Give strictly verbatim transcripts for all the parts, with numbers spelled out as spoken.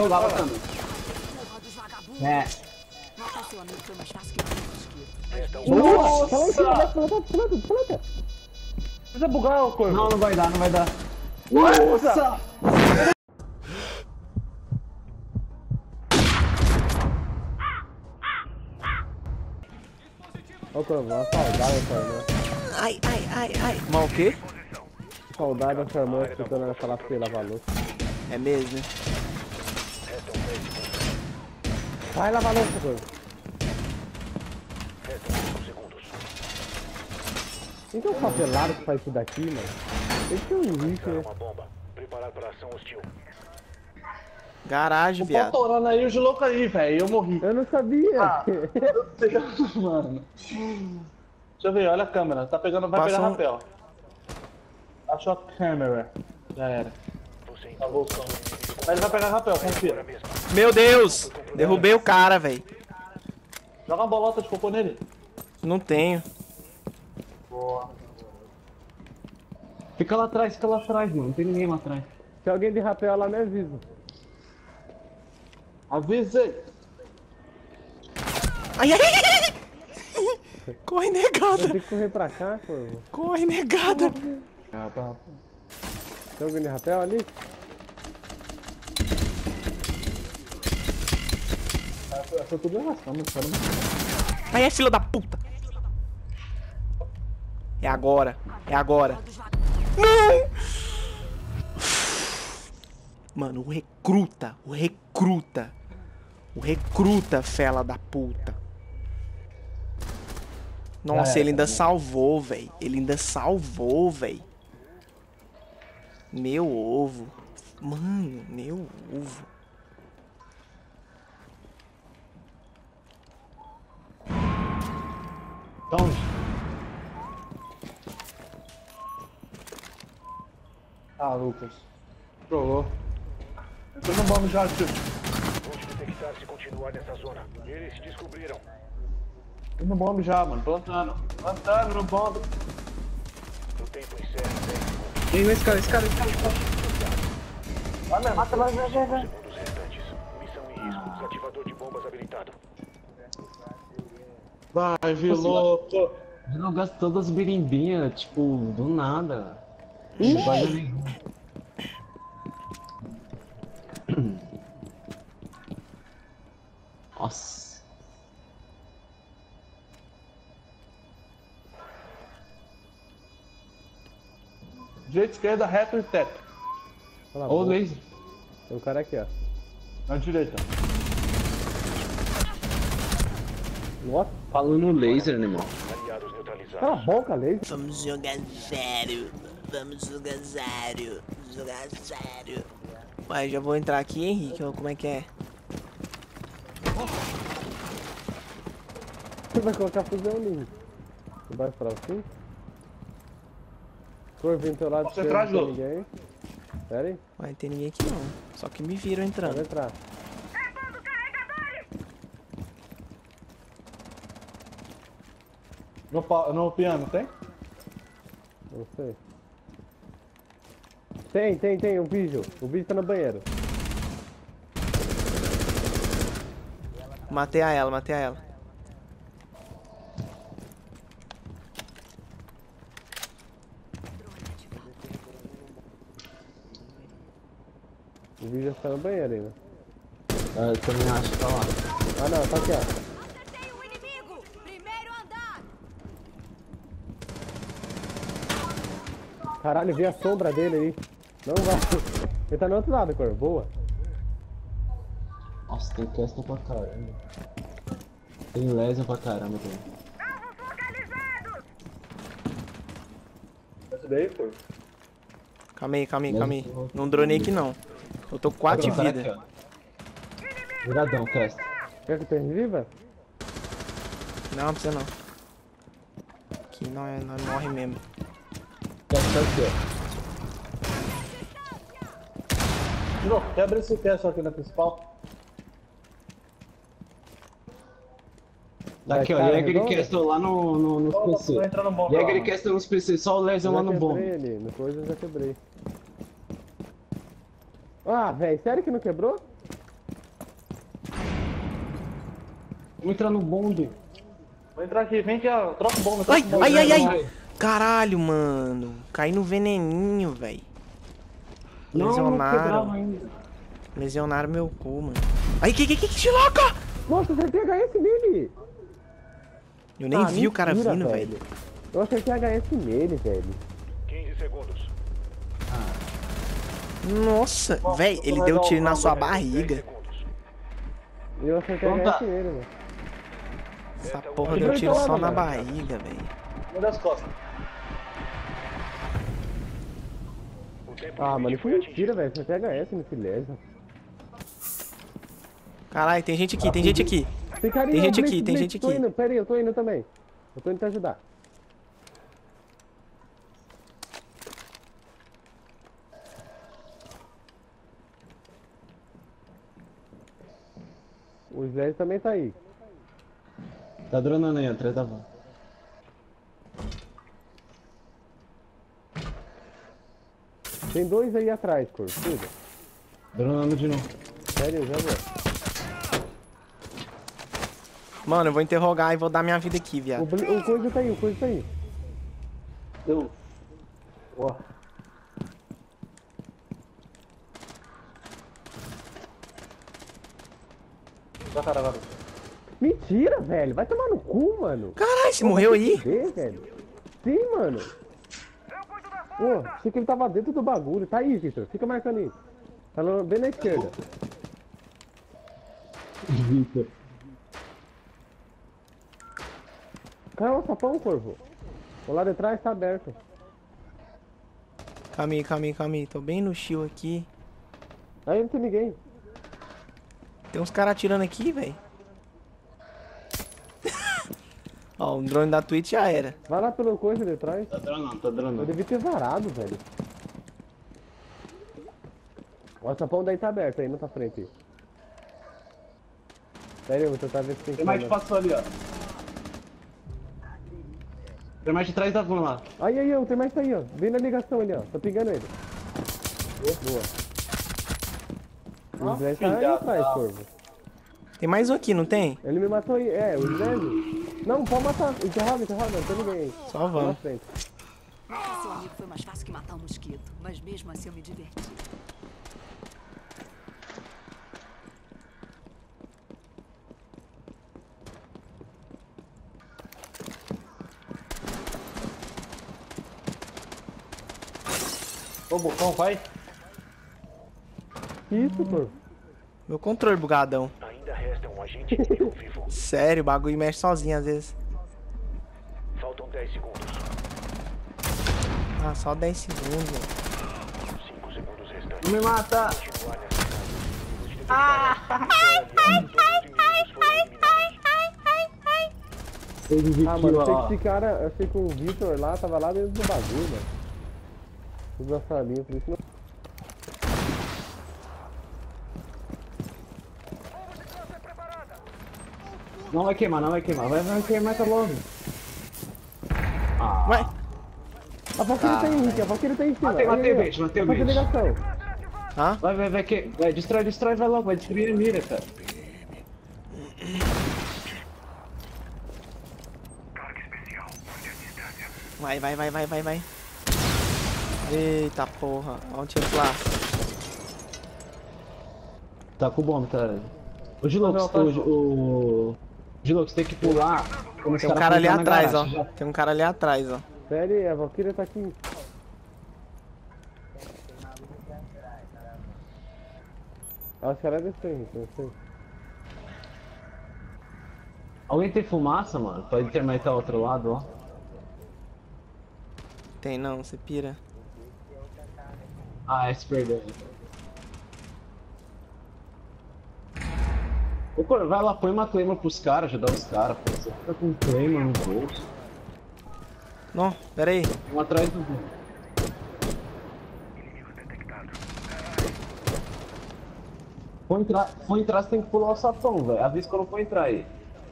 Eu lava também. É. Matar seu amigo foi mais fácil que eu não consegui. Nossa! Nossa! Planta, planta, planta! Precisa bugar o corpo. Não, não vai dar, não vai dar. Nossa! Ô Corvo, uma saudade da sua irmã. Ai, ai, ai, ai. Uma o quê? Saudade da sua irmã escutando ela falar pra você lavar a louça. É mesmo, né? Vai lavar a louça, Corvo. Quem que é o papelado que faz isso daqui, mano? Esse é um lixo, né? Garagem, viado. Tô torando aí o de louco aí, velho. Eu morri. Eu não sabia. Ah, meu Deus, mano. Deixa eu ver, olha a câmera. Tá pegando, vai Passa pegar um... rapel. Achou a câmera. Já era. Tá voltando. Ele vai pegar rapel, confia. Meu Deus! Derrubei o cara, velho. Joga uma bolota de cocô nele. Não tenho. Boa. Fica lá atrás, fica lá atrás, mano. Não tem ninguém lá atrás. Se alguém de rapel lá, me avisa. Avisa! Ai, ai, ai, ai! Corre, negada! Tem que correr pra cá, pô. Corre, negada! Ah, tá. Tem alguém de rapel ali? Eu tô tudo arrastando, cara. Aí é fila da puta! É agora, é agora. Não! Mano, o recruta, o recruta. O recruta, fela da puta. Nossa, ele ainda salvou, velho. Ele ainda salvou, velho. Meu ovo. Mano, meu ovo. Então... Ah, Lucas. Trolou. Entrou no bomba já, tio. Vamos detectar se continuar nessa zona. Eles descobriram. Entrou no bomba já, mano. Plantando. Plantando no bomba. O tempo encerra, hein? Tem esse cara, esse cara, esse cara. Olha, mata mais, vai, vai, vai. Segundos restantes. Missão em risco. Desativador de bombas habilitado. Vai, vilão. Eu não gasto todas as birimbinhas, tipo, do nada. Não vai nenhum. Nossa. Direita, esquerda, reto e teto. Ou laser. Tem o cara aqui, ó. Na direita. Nossa. Falando laser, né, irmão? Cala a boca, laser. Vamos jogar zero. Vamos jogar sério, jogar sério. Ué, já vou entrar aqui, Henrique, como é que é? Você vai colocar fusão lindo. Você vai pra aqui? Corvo em teu lado, você não tem ninguém. Pera aí. Ué, não tem ninguém aqui não. Só que me viram entrando. Vai entrar. No, no piano, tem? Não sei. Tem, tem, tem, o vídeo. O vídeo tá no banheiro. Matei a ela, matei a ela. O vídeo tá no banheiro ainda. Ah, eu também acho que tá lá. Ah não, tá aqui, ó. Caralho, vi a sombra dele aí. Não vai. Ele tá no outro lado, Corvo. Boa. Nossa, tem custom pra caramba. Tem laser pra caramba também. Alvos localizados! Esse daí, Corvo. Calma aí, calma aí, calma aí. Não dronei aqui não. Eu tô com quatro de vida. Viradão, custom. Quer que eu tenha viva? Não, não precisa não. Aqui não, é, não morre mesmo. Não, quebra esse teto aqui na principal. Daqui, ó, Jäger Castle lá no, no, nos oh, P C. Jäger Castle nos P C, só o laser lá no bomb. Ali, no coisa eu já quebrei. Ah, velho, sério que não quebrou? Entra no bonde. Vou entrar aqui, vem aqui, ó. Troca o bomba. Ai, ai, ai, ai, ai. Caralho, mano. Caí no veneninho, velho. Lesionaram. Não ainda. Lesionaram meu cu, mano. Ai, que que que te louca? Nossa, você tem H S nele. Eu nem ah, vi mentira, o cara vindo, velho. velho. Eu acertei H S nele, velho. quinze segundos. Ah. Nossa, velho, ele deu um tiro na sua barriga. Eu acertei H S nele, velho. Essa porra deu tiro só na barriga, velho. Manda as costas. Ah, mano, foi mentira, velho. Você pega essa, me fileza. Caralho, tem gente aqui, tem gente aqui. Tem gente aqui, tem gente aqui. Pera aí, eu tô indo também. Eu tô indo te ajudar. O Slash também tá aí. Tá dronando aí, atrás da van. Tem dois aí atrás, Cor, cuida. Dronando de novo. Sério, já vou. Mano, eu vou interrogar e vou dar minha vida aqui, viado. O, o coisa tá aí, o coisa tá aí. Deu. Ó. Dá cara, vai. Mentira, velho. Vai tomar no cu, mano. Caralho, você morreu aí? Ver, velho. Sim, mano. Pô, achei que ele tava dentro do bagulho. Tá aí, Victor. Fica marcando aí. Tá bem na esquerda. Victor. Caiu o sapão, Corvo. O lado de trás tá aberto. Calma aí, calma aí, calma aí. Tô bem no shield aqui. Aí não tem ninguém. Tem uns caras atirando aqui, velho. Ó, oh, o drone da Twitch já era. Vai lá pelo coisa de trás. Tá dronando, tá dronando. Eu devia ter varado, velho. O açapão daí tá aberto aí, não tá frente. Pera aí, eu vou tentar ver se tem. Tem mais que passou ali, ó. Tem mais de trás da van lá. Aí, aí, ó, tem mais tá aí, ó. Vem na ligação ali, ó. Tô pingando ele. Boa. O Zé tá aí atrás, Corvo. Tem mais um aqui, não tem? Ele me matou aí, é, o Zé. Não, pode matar. Interroga, interroga, não tem ninguém. Só vamos. Seu amigo foi mais fácil que matar um mosquito, mas mesmo assim eu me diverti. Ô, bocão, vai. Que isso, pô? Meu controle bugadão. Sério, o bagulho mexe sozinho às vezes. Faltam dez segundos. Ah, só dez segundos. cinco segundos restantes. Me mata! Ah! Ai, ai, ai, ai, ai, ai, ai, ai, ai. Ah, mano, eu sei que esse cara, eu sei que o Victor lá tava lá dentro do bagulho, mano. Os gassalinhos, por isso não. Não vai queimar, não vai queimar, vai, vai queimar tá logo. Ah. Vai! A vaqueira ah, tá em cima, a vaqueira tá em cima. Matei, matei o bicho, matei o bicho. Hã? Vai, vai, vai, que... vai, destrói, destrói, vai logo, vai destruir a mira, cara. Vai, vai, vai, vai, vai, vai. Eita porra, olha o tiro lá. Tá com bomba, cara. Ô, Gilox, o... o... Gilox, tem que pular. Como tem um cara ali atrás, garagem, ó. Já. Tem um cara ali atrás, ó. Pera aí, a Valkyria tá aqui. Ah, os caras descem, eu sei. Alguém tem fumaça, mano? Pra intermitar o outro lado, ó. Tem não, você pira. Ah, é se perdeu. Ô, Cor, vai lá, põe uma claimer pros caras, ajudar os caras, pô. Você fica com um claimer no bolso. Não, pera aí. Um atrás do... Vou entrar, vou entrar, você tem que pular o sapão, velho. Avisa que eu não vou entrar aí.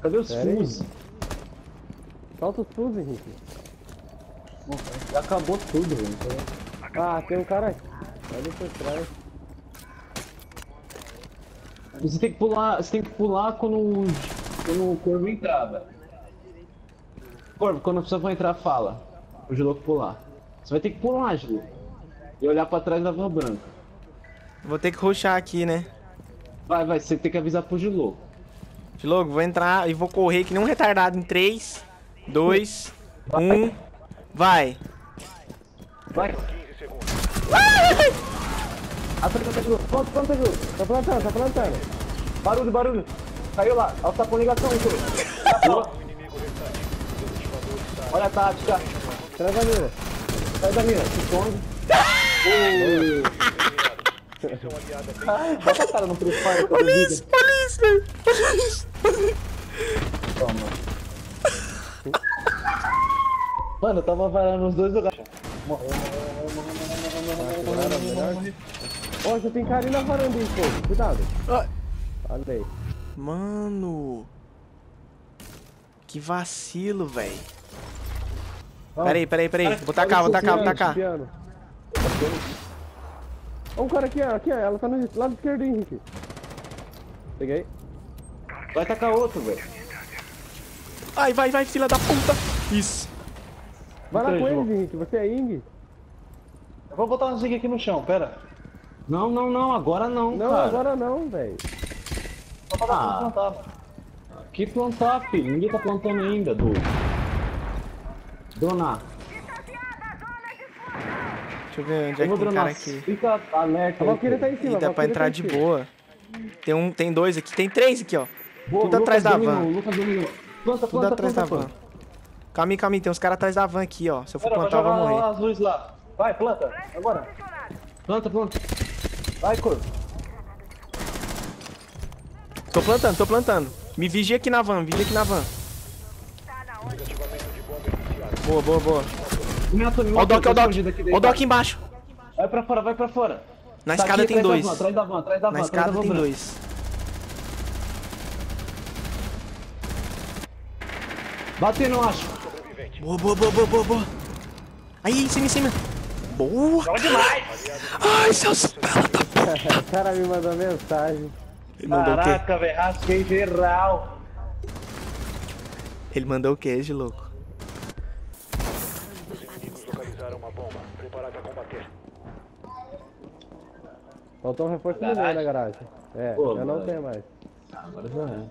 Cadê os fusos? Falta os fusos, Henrique. Já acabou tudo, velho. Ah, tem um cara aí. Olha por trás. Você tem que pular, você tem que pular quando quando o Corvo entrava. Corvo, quando a pessoa for entrar, fala. O Giloco pular. Você vai ter que pular, Giloco. E olhar pra trás da van branca. Vou ter que rushar aqui, né? Vai, vai. Você tem que avisar pro Giloco. Giloco, vou entrar e vou correr que nem um retardado em três, dois, um. Vai. Vai. Vai. Acerta, tá Giloco. Pronto, pronto, Giloco. Tá plantando, tá plantando. Barulho, barulho. Caiu lá. Alta negação, Giloco. Olha a tática. Sai da mira. Sai da mira. Se esconde. Bota a cara no Free Fire. Olha isso, olha isso, velho. Olha isso. Toma. Mano, eu tava varando nos dois lugares. Ó, já tem cara ali na varanda, hein, pô. Cuidado. Olha aí. Mano. Que vacilo, velho. Peraí, peraí, peraí. Vou tacar, vou tacar, vou tacar. Olha um cara aqui, aqui, ela tá no lado esquerdo, Henrique. Peguei. Vai tacar outro, velho. Ai, vai, vai, filha da puta. Isso. Vai lá com ele, Henrique. Você é Ing. Eu vou botar um Zig aqui no chão, pera. Não, não, não, agora não. Não, cara. Agora não, velho. Só pra dar pra plantar. Que plantar, filho? Ninguém tá plantando ainda, do. Dronar. Deixa eu ver onde eu é que tem cara aqui. Fica alerta. Aí, tá em cima, e dá pra entrar tá de boa. Tem um, tem dois aqui, tem três aqui, ó. Boa, tudo atrás da van. Lucas dominou. Planta, planta, tudo atrás planta, da van. Calma aí, calma aí. Tem uns caras atrás da van aqui, ó. Se eu for Pera, plantar, eu vou morrer. Lá, as luzes lá. Vai, planta. Agora. Planta, planta. Vai, Corvo. Tô plantando, tô plantando. Me vigia aqui na van, vigia aqui na van. Boa, boa, boa. Ó o Doc, ó o Doc. Ó o Doc embaixo. Vai pra fora, vai pra fora. Na tá escada aqui, tem dois. Atrás da van, atrás da van. Na escada tem dois. Bateu, não acho. Boa, boa, boa, boa, boa. Aí, em cima, em cima. Boa! Demais. Ai, seus pela da puta! O cara me mandou mensagem. Ele mandou Caraca, velho, rasguei geral. Ele mandou o que, de louco? Os inimigos localizaram uma bomba. Preparado a combater. Faltou um reforço no meio da garagem. É, Pô, eu mano. não tenho mais. Agora já é.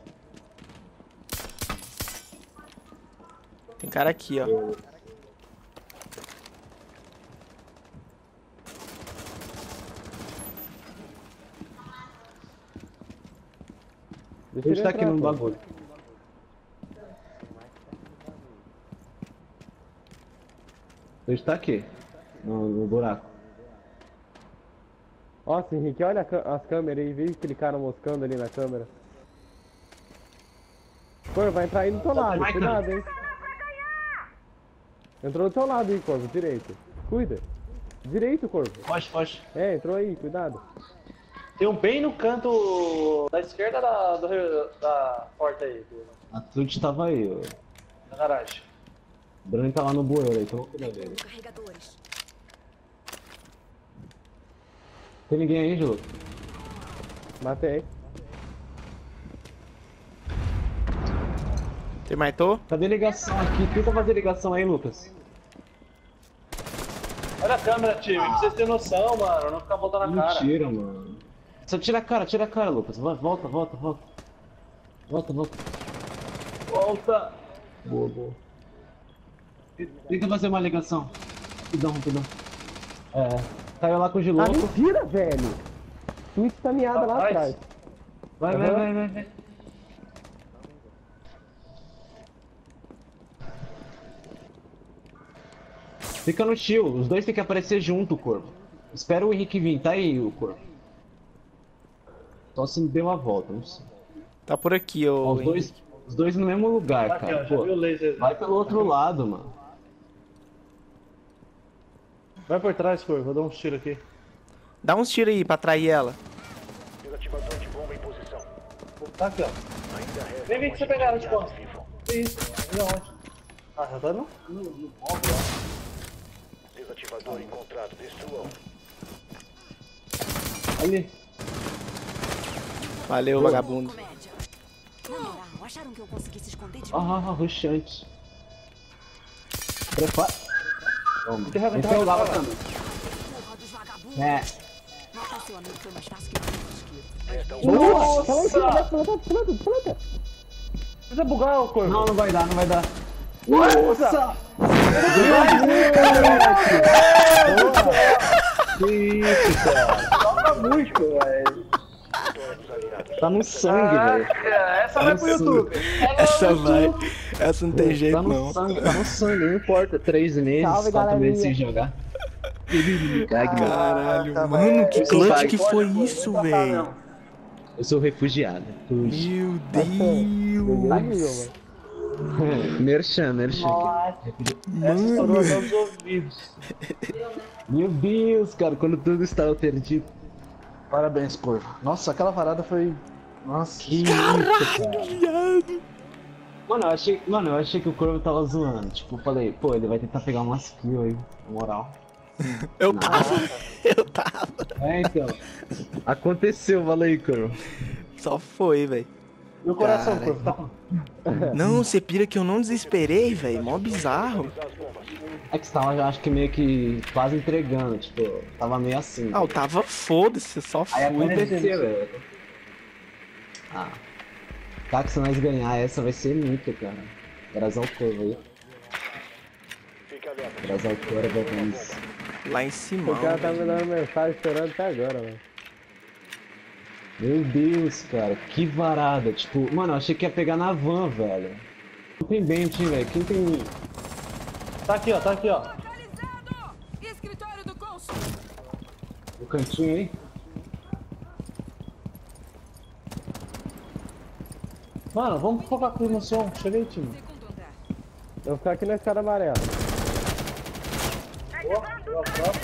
Tem cara aqui, ó. Deixa ele tá aqui no bagulho. Ele está aqui, no, no buraco. Nossa, Henrique, olha as câmeras aí, viu que ele cara moscando ali na câmera. Corvo, vai entrar aí no seu lado, cuidado, hein. Entrou do seu lado, hein, Corvo, direito. Cuida. Direito, Corvo. Foge, foge. É, entrou aí, cuidado. Tem um bem no canto da esquerda da, da, da porta aí. A Tude tava aí, ó. Na garagem. O Bruno tá lá no bueiro aí, então vou cuidar dele. Tem ninguém aí, Jô? Matei. Você matou? Cadê ligação aqui? Tenta fazer ligação aí, Lucas. Olha a câmera, time. Não precisa ter noção, mano. Não ficar voltando na cara. Mentira, mano. Só tira a cara, tira a cara, Lucas. Volta, volta, volta. Volta, volta. Volta. Boa, boa. Tenta fazer uma ligação. Pidão, pidão. É. Caiu lá com o Giloco. Ah, mentira, velho. Twitch tá meada lá atrás. Vai, vai, vai, vai, vai. Fica no shield. Os dois tem que aparecer junto, Corvo. Espera o Henrique vir. Tá aí, o Corvo. Só se me deu uma volta, não sei. Tá por aqui, ô. Ó, os, dois, os dois no mesmo lugar, tá cara. Aqui, ó, pô, laser, vai pelo outro lado, mano. Vai por trás, Corvo, vou dar uns tiros aqui. Dá uns tiros aí pra atrair ela. Desativador de bomba em posição. Tá aqui, ó. Vem, vem que você pegaram de bomba. Que isso? Não, ótimo. Ah, já tá no. No bomba, ó. Desativador encontrado, destruam. Ali. Valeu, vagabundo. Na moral, acharam que eu consegui se esconder de mim? Ah, roxante. Prepara. Toma. Interrega, interrega o lava também. Porra dos vagabundos. É. Matar seu amigo foi mais fácil que o meu mosquito. Nossa! Nossa! Planta, planta, planta. Precisa bugar o corpo. Não, não vai dar, não vai dar. Nossa! Que isso, cara. Toca muito, velho. Tá no sangue, velho. Essa vai pro YouTube. Essa vai. Essa não tem jeito, não. Tá no sangue, não importa. Três meses, quatro meses sem jogar. Caralho, mano, que clutch que foi isso, velho? Eu sou refugiado. Meu Deus. Merchan, merchan. Mano. Meu Deus, cara, quando tudo estava perdido. Parabéns, Corvo. Nossa, aquela varada foi... Nossa, que... Caralho, viado! Mano, eu achei... Mano, eu achei que o Corvo tava zoando. Tipo, eu falei, pô, ele vai tentar pegar umas kills aí, na moral. Eu Nossa. tava, eu tava. É, então. Aconteceu, valeu, Corvo. Só foi, velho. Meu coração, cara, Corvo, tá... Não, você pira que eu não desesperei, velho. Mó bizarro. É que você tava, eu acho que meio que quase entregando, tipo, tava meio assim. Ah, eu tava foda-se, só foda-se. Aí aconteceu, velho. Ah. Cara, que se nós ganhar essa vai ser muito, cara. Graças ao Corvo aí. Graças ao Corvo, vai isso. Lá em cima. O cara tá me dando mensagem esperando até agora, velho. Meu Deus, cara, que varada. Tipo, mano, eu achei que ia pegar na van, velho. Não tem bente, hein, velho. Quem tem... Tá aqui, ó, tá aqui, ó. Escritório do cônsul. O cantinho aí. Mano, vamos focar aqui no som. Chega aí, time. Eu vou ficar aqui na escada amarela. Boa, boa, boa.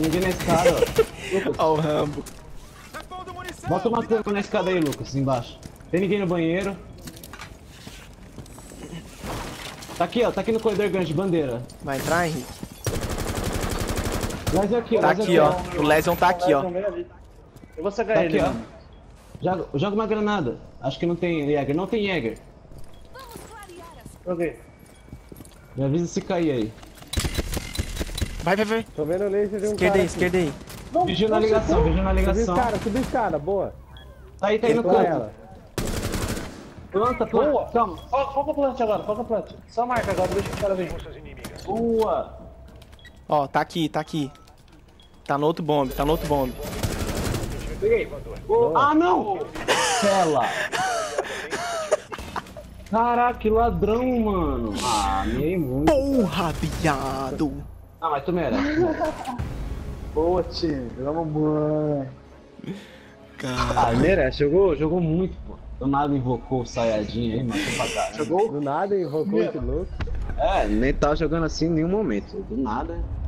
Ninguém na escada, ó. Ó o Rambo. Bota uma cama na escada aí, Lucas, embaixo. Tem ninguém no banheiro. Tá aqui, ó, tá aqui no corredor grande, bandeira. Vai entrar, Henrique? Lesion aqui, ó. Tá aqui, ó. O Lesion tá aqui, ó. Eu vou sacar ele, ó. Joga uma granada. Acho que não tem Jäger. Não tem Jäger. Joguei. Me avisa se cair aí. Vai, vai, vai. Tô vendo o laser de um cara. Esquerda aí, esquerda aí. Vigiu na ligação, vigiu na ligação. Subi escada, subi escada, boa. Tá aí, tá aí no corpo. Planta, planta. Boa. Calma. Foca o plant agora, foca o plant. Só marca agora, deixa o cara vir. Boa. Ó, tá aqui, tá aqui. Tá no outro bombe, tá no outro bombe. Peguei. Boa. Ah, não! Cela. Caraca, que ladrão, mano. Ah, nem muito. Porra, viado. Ah, mas tu merece. Boa, time. Vamos, mano. Ah, merece. Jogou, jogou muito, pô. Do nada invocou o Sayajin aí, matou pra caralho. Jogou? Do nada invocou, que louco. É, nem tava jogando assim em nenhum momento. Do nada.